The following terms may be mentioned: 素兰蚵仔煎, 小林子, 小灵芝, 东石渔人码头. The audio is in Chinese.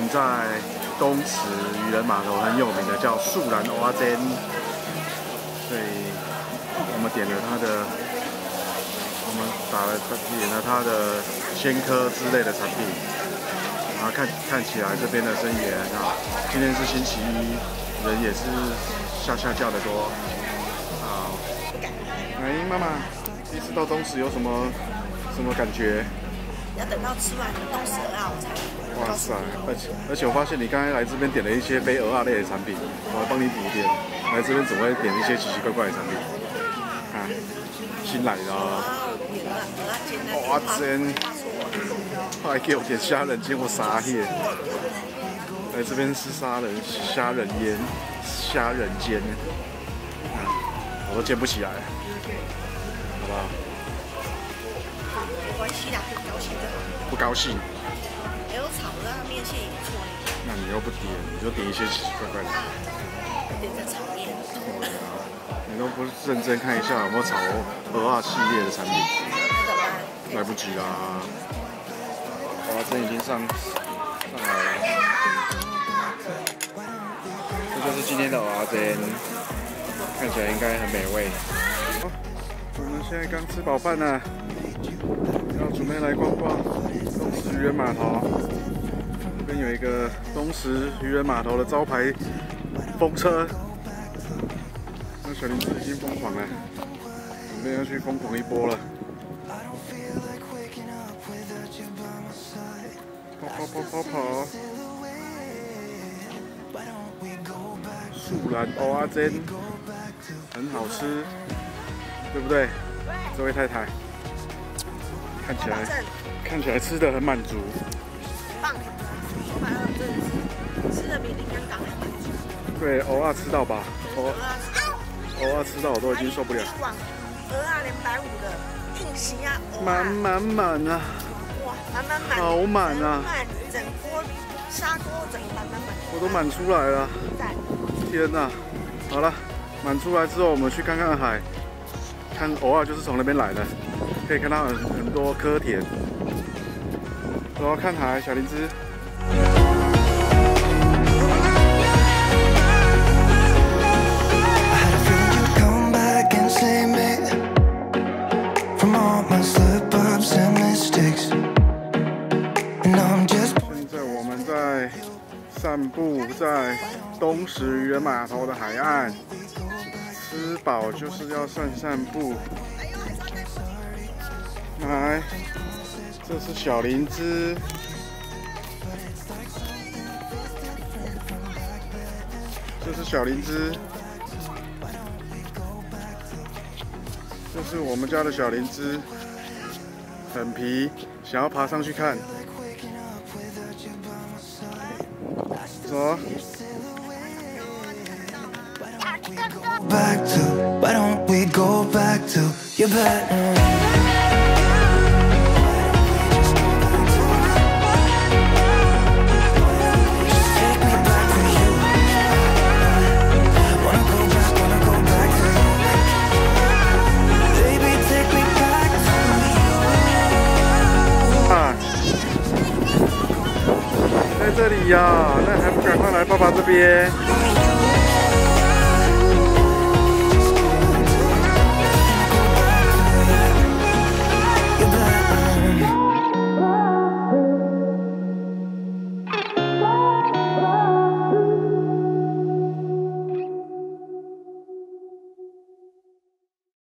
们在东石渔人码头很有名的叫素兰蚵仔煎，所以我们点了它的，我们点了它的鲜科之类的产品。然后看起来这边的生源啊，今天是星期一，人也是下降的多。好，哎，妈妈，第一次到东石有什么感觉？ 要等到吃完东石蚵仔我才。哇塞！而且我发现你刚才来这边点了一些非蚵仔类的产品，我来帮你补点。来这边总会点一些奇奇怪怪的产品。啊，新来的啊。哇真！快给我点虾仁煎或沙叶。来这边吃沙仁、虾仁腌、虾仁煎。啊，我都煎不起来，好不好？ 没关系啦，不高兴就好。不高兴。还有炒的面线也不错。那你又不点，你就点一些奇奇怪怪的。点个炒面。你都不认真看一下有没有炒蚵仔系列的产品？来不及啦！哇，真已经上来了。这就是今天的蚵仔煎，看起来应该很美味。好，我们现在刚吃饱饭呢。 要准备来逛逛东石渔人码头，这边有一个东石渔人码头的招牌风车，那小林子已经疯狂了，准备要去疯狂一波了。跑！素兰蚵仔煎很好吃，对不对，这位太太？ 看起来吃的很满足，棒！吃的比你刚刚还满足。对，偶尔吃到吧，偶尔吃到我都已经受不了。鹅啊，250的，硬席啊，满啊！哇，满，好满啊！整锅砂锅整个满。我都满出来了。天哪！好了，满出来之后，我们去看看海，看偶尔就是从那边来的。 可以看到很多蚵田，然后看海，小林子。 现在我们散步在东石渔人码头的海岸，吃饱就是要散步。 来，这是小灵芝。这是我们家的小灵芝，很皮，想要爬上去看。走。 这里呀、那还不赶快来爸爸这边！